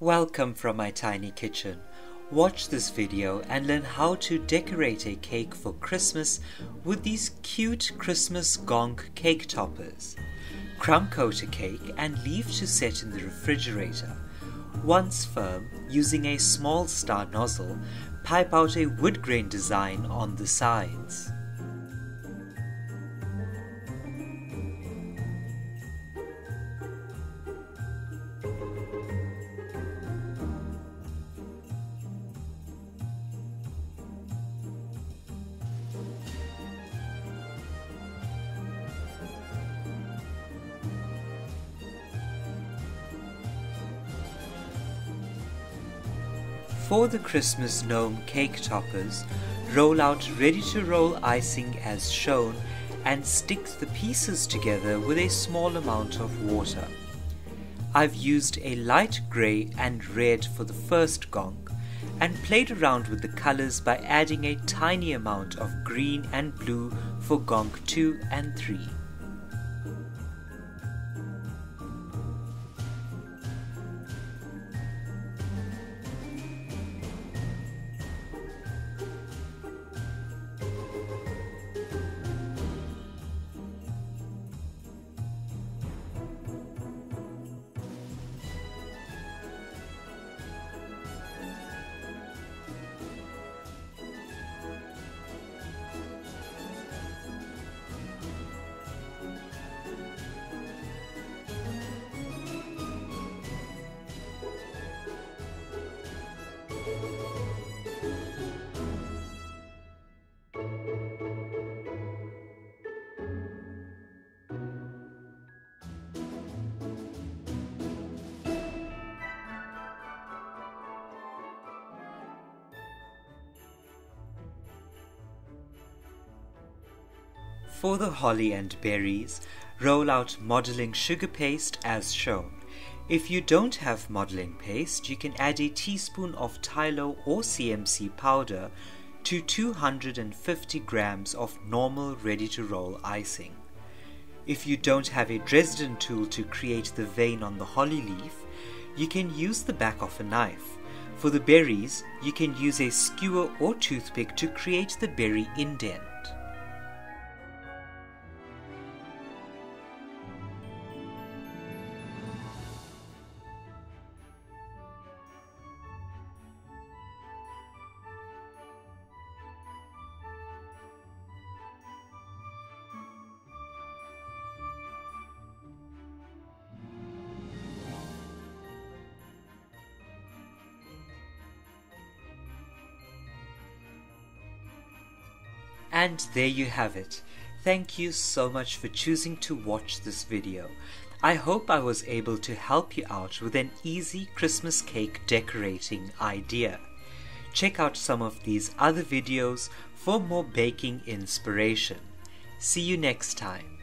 Welcome from my tiny kitchen. Watch this video and learn how to decorate a cake for Christmas with these cute Christmas Gonk cake toppers. Crumb coat a cake and leave to set in the refrigerator. Once firm, using a small star nozzle, pipe out a wood grain design on the sides. For the Christmas gnome cake toppers, roll out ready-to-roll icing as shown and stick the pieces together with a small amount of water. I've used a light grey and red for the first Gonk and played around with the colours by adding a tiny amount of green and blue for Gonk 2 and 3. For the holly and berries, roll out modelling sugar paste as shown. If you don't have modelling paste, you can add a teaspoon of Tylo or CMC powder to 250 grams of normal ready-to-roll icing. If you don't have a Dresden tool to create the vein on the holly leaf, you can use the back of a knife. For the berries, you can use a skewer or toothpick to create the berry indent. And there you have it. Thank you so much for choosing to watch this video. I hope I was able to help you out with an easy Christmas cake decorating idea. Check out some of these other videos for more baking inspiration. See you next time.